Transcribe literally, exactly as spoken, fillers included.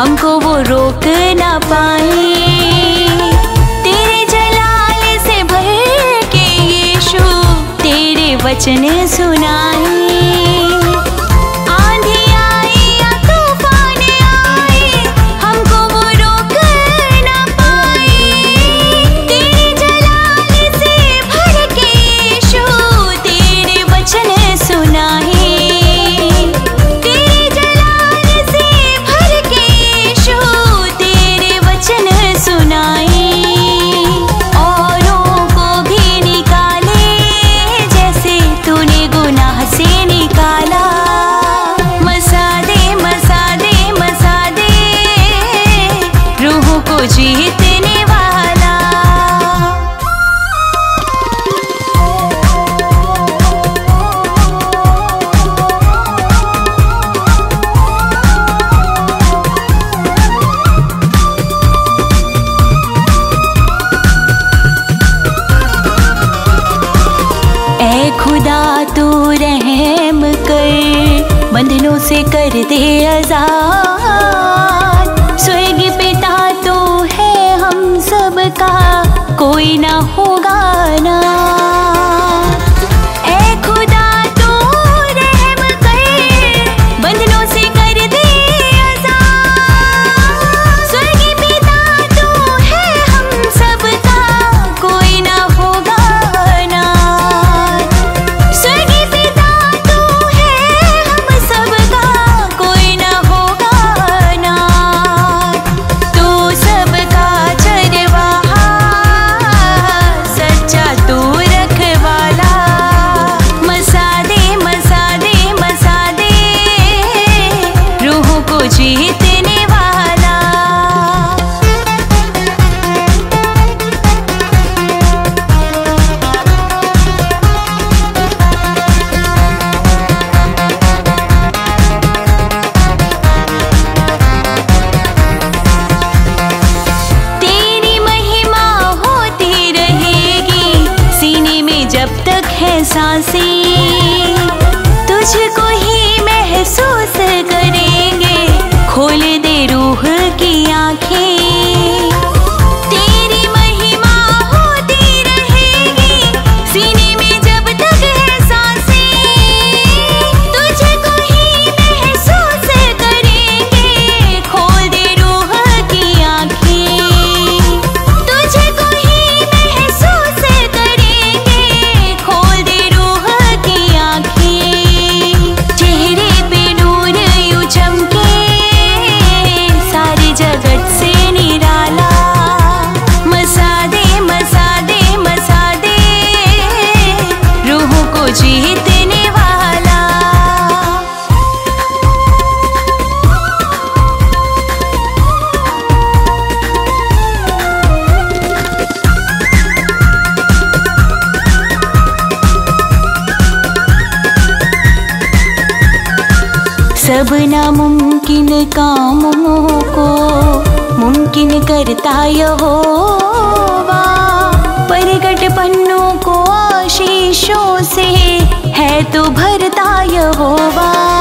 हमको वो रोक ना पाए। तेरे जलाल से भर के यीशु तेरे वचन सुनाए। बंधनों से कर दे आजाद। स्वर्ग पिता तो है हम सब का, कोई ना होगा ना। ऐ खुदा तू रहम कर, बंधनों से कर दे आजाद। स्वर्ग पिता तो है हम सब का, कोई ना होगा ना। स्वर्ग तुझको ही महसूस करेंगे, खोल दे रूह की आंखें। तेरी महिमा होती रहेगी सीने में जब तक है सांसें। तुझको ही महसूस करेंगे, खोल दे रूह की आंखें। तुझको ही महसूस करेंगे, खोल दे रूह की आंखें। सब नामुमकिन कामों को मुमकिन करता यहोवा। प्रगट पन्नों को आशीषों से है तो भरता यहोवा।